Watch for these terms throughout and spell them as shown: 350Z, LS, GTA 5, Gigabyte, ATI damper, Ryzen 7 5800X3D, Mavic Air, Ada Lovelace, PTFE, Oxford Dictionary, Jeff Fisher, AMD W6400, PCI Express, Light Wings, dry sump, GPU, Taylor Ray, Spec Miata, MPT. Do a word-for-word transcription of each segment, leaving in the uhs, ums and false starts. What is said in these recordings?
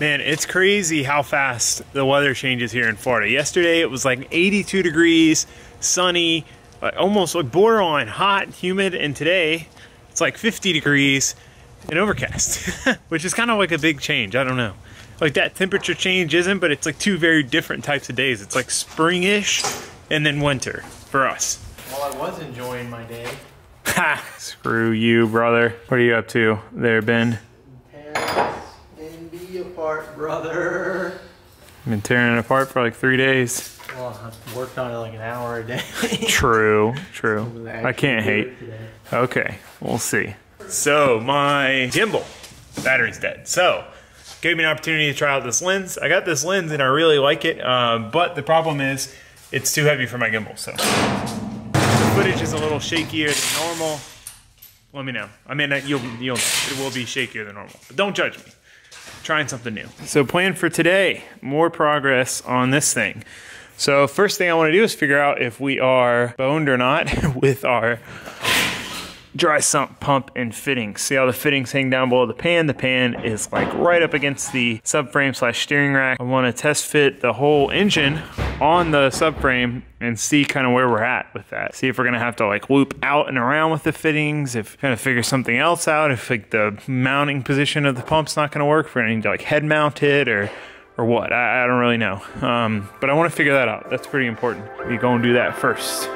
Man, it's crazy how fast the weather changes here in Florida. Yesterday it was like eighty-two degrees, sunny, almost like borderline hot, humid, and today it's like fifty degrees and overcast, which is kind of like a big change. I don't know. Like that temperature change isn't, but it's like two very different types of days. It's like spring-ish and then winter for us. While I was enjoying my day. Ha! Screw you, brother. What are you up to there, Ben? Apart, brother. I've been tearing it apart for like three days. Well, I worked on it like an hour a day. True, true. I can't hate. Okay, we'll see. So my gimbal battery's dead. So gave me an opportunity to try out this lens. I got this lens and I really like it, uh, but the problem is it's too heavy for my gimbal. So the footage is a little shakier than normal. Let me know. I mean, you'll you'll it will be shakier than normal. But don't judge me. Trying something new. So plan for today, more progress on this thing. So first thing I want to do is figure out if we are boned or not with our dry sump pump and fittings. See how the fittings hang down below the pan? The pan is like right up against the subframe slash steering rack. I want to test fit the whole engine on the subframe and see kind of where we're at with that. See if we're gonna have to like loop out and around with the fittings, if kind of figure something else out, if like the mounting position of the pump's not gonna work, if we're gonna need to like head mount it or or what, I, I don't really know. Um, but I wanna figure that out. That's pretty important. We're gonna do that first.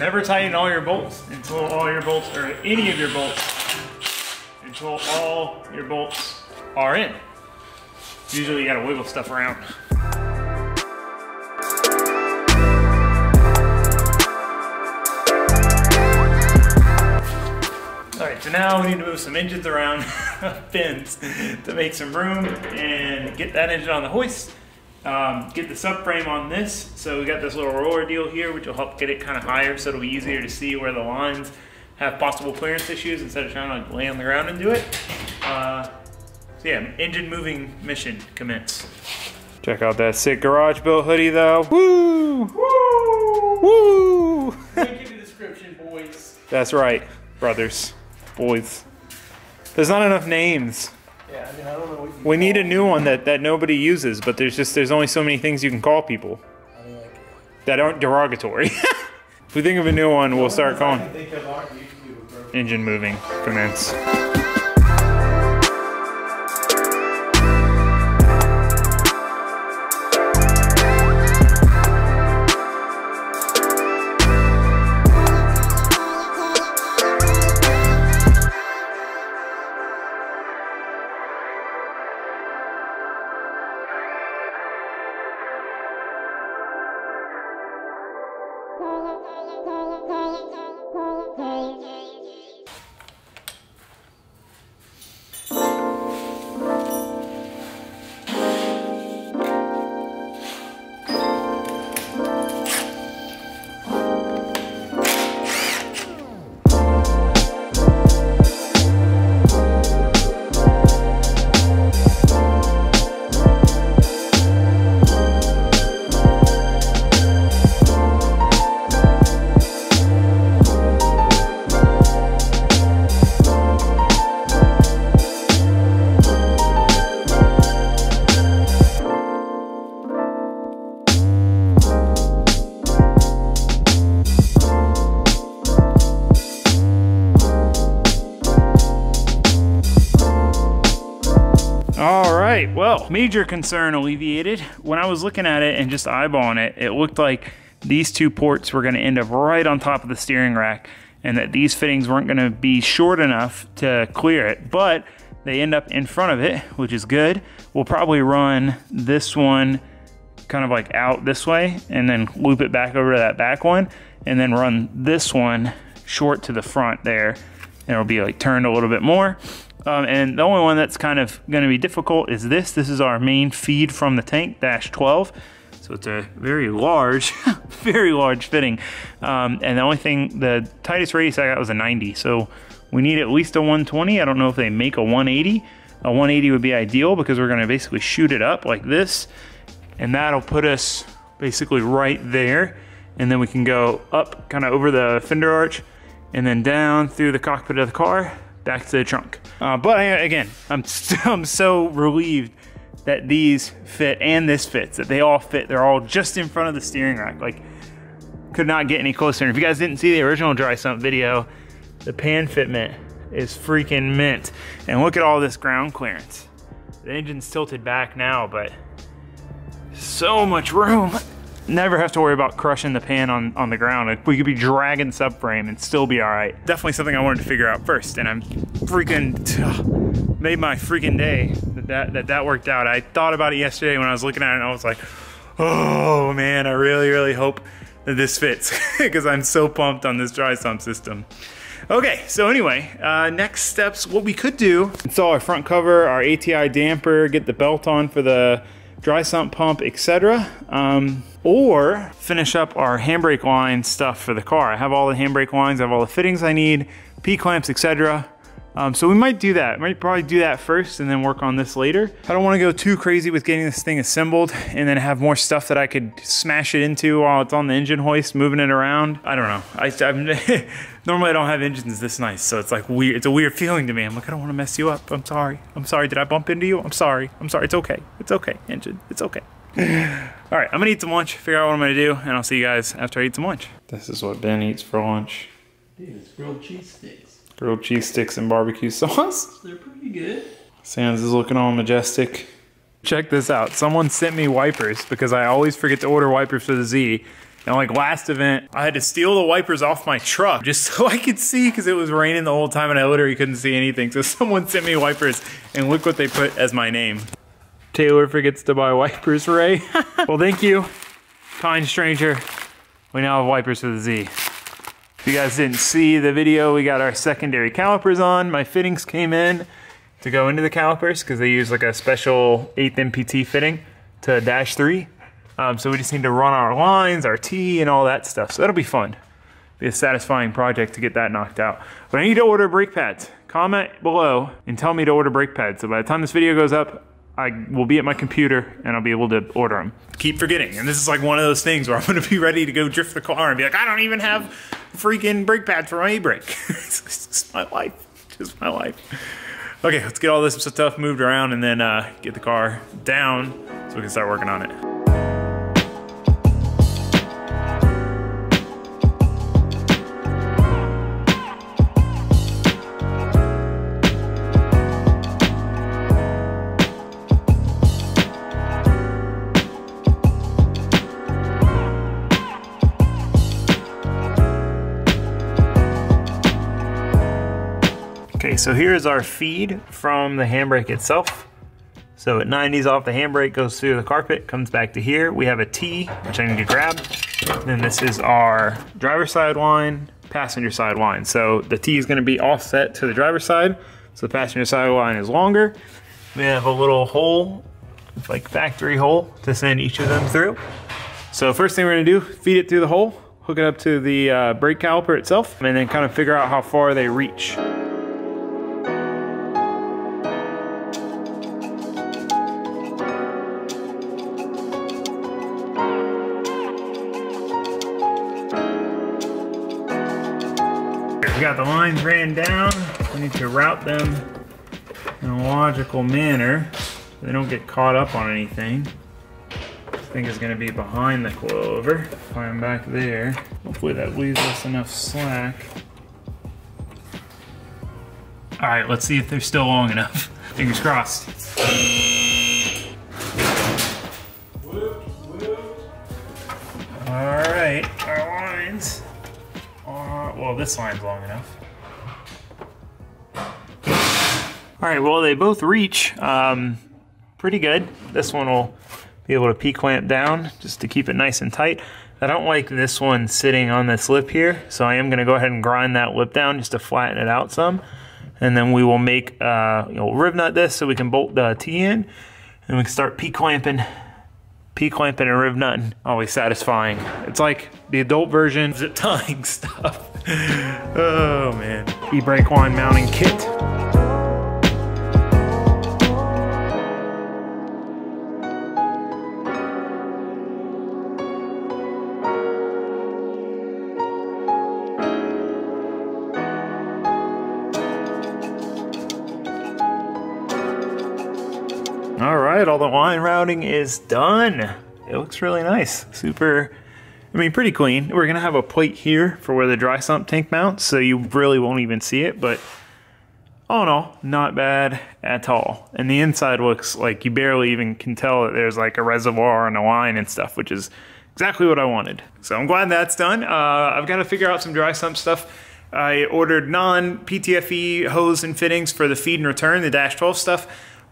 Never tighten all your bolts until all your bolts, or any of your bolts, until all your bolts are in. Usually you gotta wiggle stuff around. All right, so now we need to move some engines around, fins, to make some room and get that engine on the hoist. Um, get the subframe on this. So we got this little roller deal here, which will help get it kind of higher, so it'll be easier to see where the lines have possible clearance issues instead of trying to like, lay on the ground and do it. Uh, so yeah, engine moving mission commence. Check out that sick garage built hoodie though. Woo! Woo! Woo! Link in the description, boys. That's right, brothers, boys. There's not enough names. Yeah, I mean, I don't know what you we need a new one that, that nobody uses, but there's just, there's only so many things you can call people I mean, like, that aren't derogatory. If we think of a new one, we'll start calling engine moving commence. Well, major concern alleviated. When I was looking at it and just eyeballing it, it looked like these two ports were gonna end up right on top of the steering rack and that these fittings weren't gonna be short enough to clear it, but they end up in front of it, which is good. We'll probably run this one kind of like out this way and then loop it back over to that back one and then run this one short to the front there, and it'll be like turned a little bit more. Um, and the only one that's kind of going to be difficult is this. This is our main feed from the tank, dash twelve. So it's a very large, very large fitting. Um, and the only thing, the tightest radius I got was a ninety. So we need at least a one twenty. I don't know if they make a one eighty. A one eighty would be ideal because we're going to basically shoot it up like this. And that'll put us basically right there. And then we can go up kind of over the fender arch and then down through the cockpit of the car, back to the trunk. Uh, but I, again, I'm, st I'm so relieved that these fit and this fits, that they all fit. They're all just in front of the steering rack. Like, could not get any closer. And if you guys didn't see the original dry sump video, the pan fitment is freaking mint. And look at all this ground clearance. The engine's tilted back now, but so much room. Never have to worry about crushing the pan on, on the ground. Like, we could be dragging subframe and still be all right. Definitely something I wanted to figure out first, and I'm freaking, made my freaking day that that, that that worked out. I thought about it yesterday when I was looking at it, and I was like, oh man, I really, really hope that this fits, because I'm so pumped on this dry sump system. Okay, so anyway, uh, next steps, what we could do, install our front cover, our A T I damper, get the belt on for the dry sump pump, et cetera. Um, or finish up our handbrake line stuff for the car. I have all the handbrake lines, I have all the fittings I need, P-clamps, et cetera. Um, so we might do that. Might probably do that first and then work on this later. I don't want to go too crazy with getting this thing assembled and then have more stuff that I could smash it into while it's on the engine hoist, moving it around. I don't know. I, I'm, normally I don't have engines this nice, so it's like weird. It's a weird feeling to me. I'm like, I don't want to mess you up. I'm sorry. I'm sorry. Did I bump into you? I'm sorry. I'm sorry. It's okay. It's okay, engine. It's okay. All right, I'm gonna eat some lunch, figure out what I'm gonna do, and I'll see you guys after I eat some lunch. This is what Ben eats for lunch. Dude, it's grilled cheese sticks. Grilled cheese sticks and barbecue sauce. They're pretty good. Sans is looking all majestic. Check this out, someone sent me wipers because I always forget to order wipers for the Z. And like last event, I had to steal the wipers off my truck just so I could see, because it was raining the whole time and I literally couldn't see anything. So someone sent me wipers, and look what they put as my name. Taylor forgets to buy wipers, Ray. Well, thank you, kind stranger. We now have wipers for the Z. If you guys didn't see the video, we got our secondary calipers on. My fittings came in to go into the calipers because they use like a special eighth M P T fitting to dash three. Um, so we just need to run our lines, our T, and all that stuff. So that'll be fun. It'll be a satisfying project to get that knocked out. But I need to order brake pads. Comment below and tell me to order brake pads. So by the time this video goes up, I will be at my computer and I'll be able to order them. Keep forgetting, and this is like one of those things where I'm gonna be ready to go drift the car and be like, I don't even have freaking brake pads for my e-brake. It's just my life, just my life. Okay, let's get all this stuff moved around and then uh, get the car down so we can start working on it. So here is our feed from the handbrake itself. So at nineties off, the handbrake goes through the carpet, comes back to here. We have a T, which I need to grab. And then this is our driver's side line, passenger side line. So the T is gonna be offset to the driver's side. So the passenger side line is longer. We have a little hole, like factory hole, to send each of them through. So first thing we're gonna do, feed it through the hole, hook it up to the uh, brake caliper itself, and then kind of figure out how far they reach. We got the lines ran down. We need to route them in a logical manner so they don't get caught up on anything. This thing is gonna be behind the clover. Climb back there. Hopefully that leaves us enough slack. All right, let's see if they're still long enough. Fingers crossed. Whoop, whoop. All right, our lines. Well, this line's long enough. All right, well, they both reach um, pretty good. This one will be able to P-clamp down just to keep it nice and tight. I don't like this one sitting on this lip here, so I am gonna go ahead and grind that lip down just to flatten it out some. And then we will make, uh, you know, rib nut this so we can bolt the T in, and we can start P-clamping. P-clamping and rib nutting, always satisfying. It's like the adult version of zip tying stuff. Oh man. E-brake line mounting kit. All the line routing is done. It looks really nice. Super, I mean, pretty clean. We're gonna have a plate here for where the dry sump tank mounts, so you really won't even see it, but all in all, not bad at all. And the inside looks like you barely even can tell that there's like a reservoir and a line and stuff, which is exactly what I wanted. So I'm glad that's done. Uh, I've got to figure out some dry sump stuff. I ordered non-P T F E hose and fittings for the feed and return, the dash twelve stuff.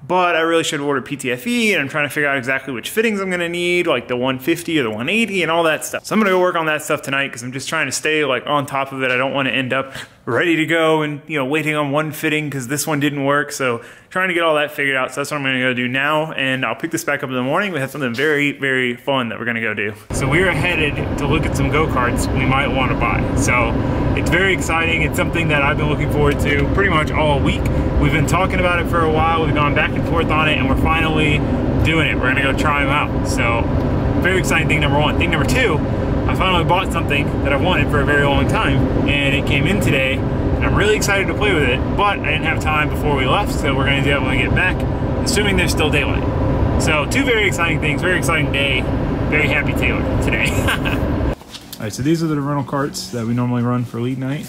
But I really should have ordered P T F E, and I'm trying to figure out exactly which fittings I'm gonna need, like the one fifty or the one eighty and all that stuff. So I'm gonna go work on that stuff tonight because I'm just trying to stay like on top of it. I don't wanna end up ready to go and, you know, waiting on one fitting because this one didn't work. So trying to get all that figured out. So that's what I'm gonna go do now, and I'll pick this back up in the morning. We have something very, very fun that we're gonna go do. So we are headed to look at some go-karts we might wanna buy. So it's very exciting. It's something that I've been looking forward to pretty much all week. We've been talking about it for a while. We've gone back and forth on it, and we're finally doing it. We're gonna go try them out. So very exciting, thing number one. Thing number two, I finally bought something that I've wanted for a very long time, and it came in today, and I'm really excited to play with it, but I didn't have time before we left, so we're gonna do that when we get back, assuming there's still daylight. So two very exciting things, very exciting day, very happy Taylor today. All right, so these are the rental carts that we normally run for lead night.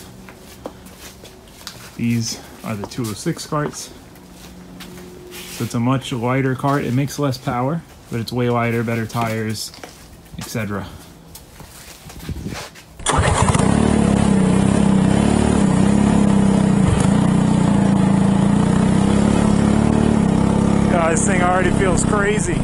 These are the two oh six carts. So it's a much lighter cart. It makes less power, but it's way lighter, better tires, et cetera. God, this thing already feels crazy.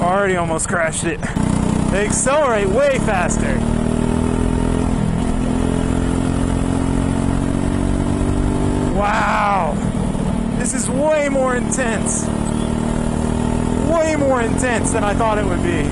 Already almost crashed it. They accelerate way faster. Wow. This is way more intense. Way more intense than I thought it would be.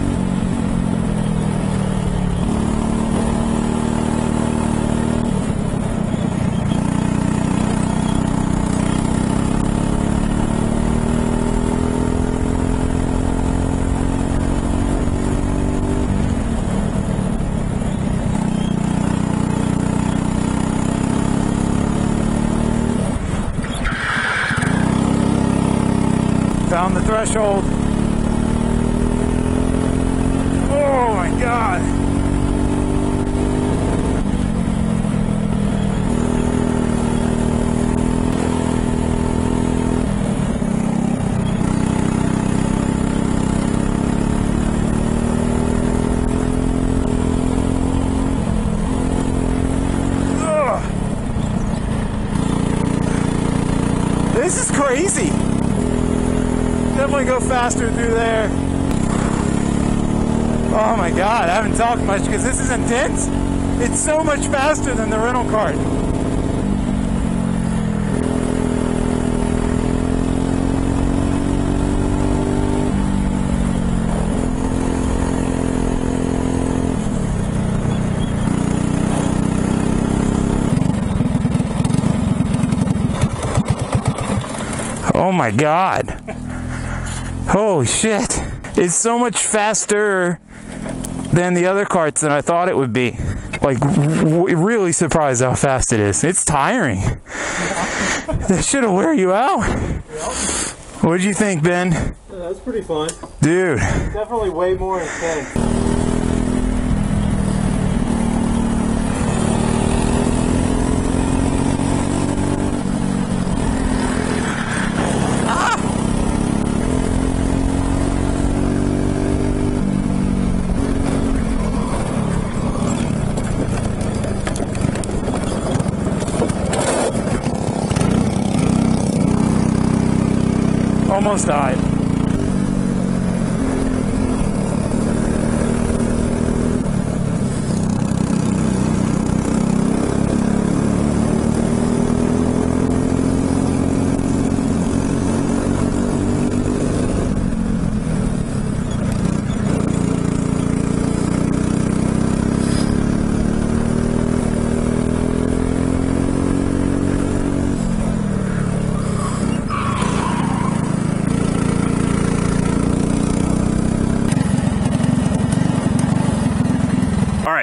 Down the threshold. Oh my God. Ugh. This is crazy. Definitely go faster through there. Oh my God, I haven't talked much because this is intense. It's so much faster than the rental cart. Oh my God. Holy shit, it's so much faster than the other carts than I thought it would be. Like, really surprised how fast it is. It's tiring. That should've wear you out. Yep. What'd you think, Ben? Yeah, that was pretty fun. Dude. It's definitely way more intense. almost died.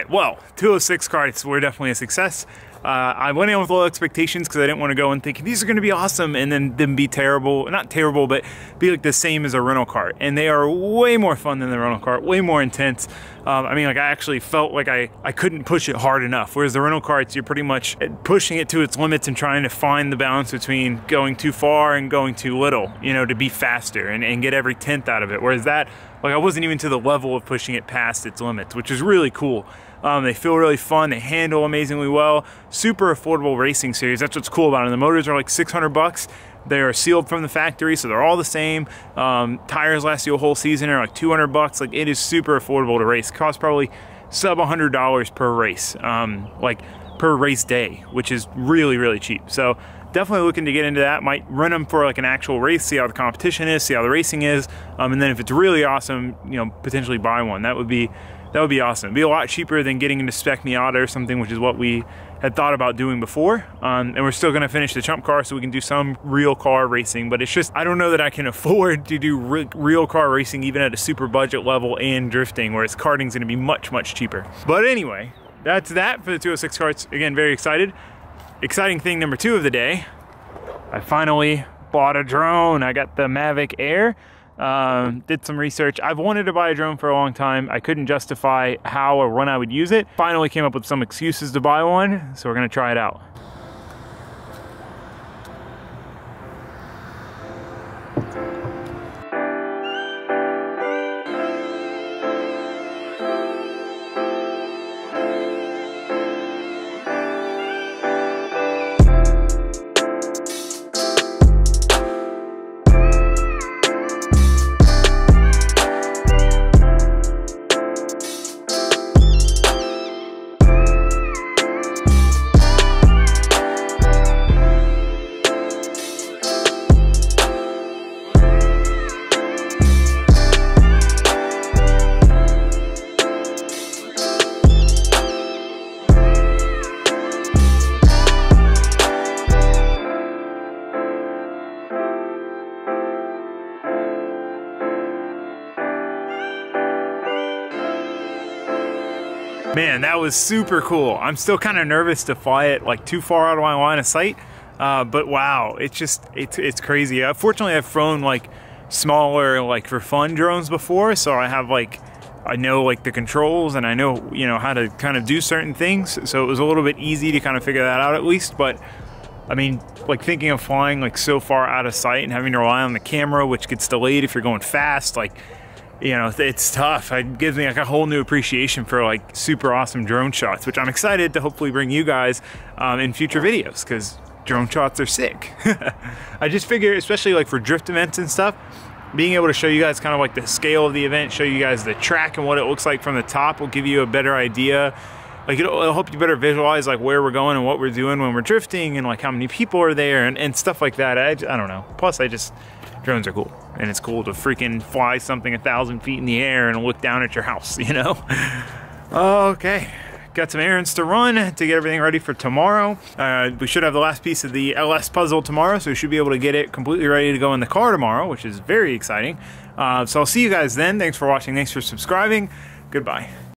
Well, two oh six carts were definitely a success. Uh, I went in with low expectations because I didn't want to go and think these are going to be awesome and then them be terrible, not terrible, but be like the same as a rental cart. And they are way more fun than the rental cart, way more intense. Um, I mean, like I actually felt like I, I couldn't push it hard enough. Whereas the rental carts, you're pretty much pushing it to its limits and trying to find the balance between going too far and going too little, you know, to be faster and, and get every tenth out of it. Whereas that, like I wasn't even to the level of pushing it past its limits, which is really cool. Um, they feel really fun, they handle amazingly well, super affordable racing series, that's what's cool about it. And the motors are like six hundred bucks, they are sealed from the factory, so they're all the same. Um, tires last you a whole season, are like two hundred bucks, like it is super affordable to race. Costs probably sub one hundred dollars per race, um, like per race day, which is really, really cheap. So definitely looking to get into that, might run them for like an actual race, see how the competition is, see how the racing is, um, and then if it's really awesome, you know, potentially buy one. That would be That would be awesome. It'd be a lot cheaper than getting into Spec Miata or something, which is what we had thought about doing before. Um, and we're still gonna finish the chump car so we can do some real car racing, but it's just, I don't know that I can afford to do re real car racing even at a super budget level and drifting, whereas karting's gonna be much, much cheaper. But anyway, that's that for the two oh six carts. Again, very excited. Exciting thing number two of the day, I finally bought a drone. I got the Mavic Air. Um, did some research. I've wanted to buy a drone for a long time. I couldn't justify how or when I would use it. Finally came up with some excuses to buy one, so we're gonna try it out. Man, that was super cool. I'm still kind of nervous to fly it like too far out of my line of sight, uh, but wow, it's just, it's, it's crazy. Uh, fortunately, I've flown like smaller, like for fun drones before, so I have like, I know like the controls and I know, you know, how to kind of do certain things, so it was a little bit easy to kind of figure that out at least, but I mean, like thinking of flying like so far out of sight and having to rely on the camera, which gets delayed if you're going fast, like, you know, it's tough. It gives me like a whole new appreciation for like super awesome drone shots, which I'm excited to hopefully bring you guys um, in future videos, because drone shots are sick. I just figure, especially like for drift events and stuff, being able to show you guys kind of like the scale of the event, show you guys the track and what it looks like from the top will give you a better idea. Like it'll, it'll help you better visualize like where we're going and what we're doing when we're drifting and like how many people are there and, and stuff like that. I, I don't know. Plus I just, drones are cool. And it's cool to freaking fly something a thousand feet in the air and look down at your house, you know? Okay, got some errands to run to get everything ready for tomorrow. Uh, we should have the last piece of the L S puzzle tomorrow, so we should be able to get it completely ready to go in the car tomorrow, which is very exciting. Uh, so I'll see you guys then. Thanks for watching, thanks for subscribing. Goodbye.